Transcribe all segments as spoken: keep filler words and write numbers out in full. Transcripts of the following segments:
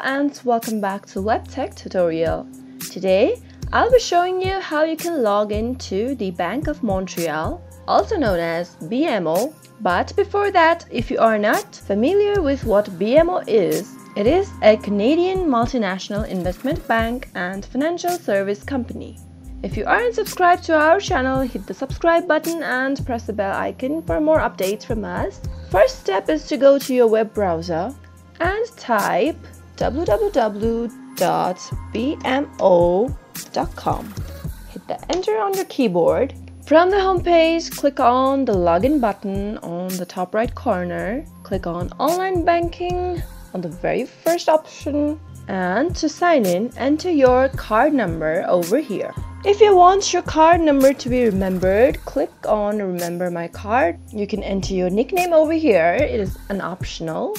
Hello and welcome back to Webtech Tutorial. Today, I'll be showing you how you can log in to the Bank of Montreal, also known as B M O. But before that, if you are not familiar with what B M O is, it is a Canadian multinational investment bank and financial service company. If you aren't subscribed to our channel, hit the subscribe button and press the bell icon for more updates from us. First step is to go to your web browser and type w w w dot b m o dot com. Hit the enter on your keyboard. From the home page, click on the login button on the top right corner. Click on online banking on the very first option. And to sign in, enter your card number over here. If you want your card number to be remembered, click on Remember My Card. You can enter your nickname over here. It is an optional.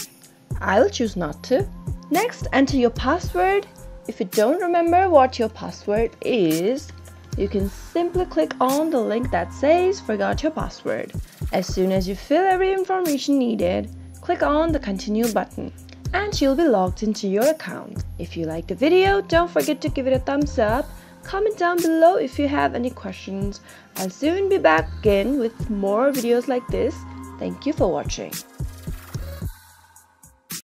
I'll choose not to. Next, enter your password. If you don't remember what your password is, you can simply click on the link that says Forgot Your Password. As soon as you fill every information needed, click on the Continue button, and you'll be logged into your account. If you liked the video, don't forget to give it a thumbs up. Comment down below if you have any questions. I'll soon be back again with more videos like this. Thank you for watching.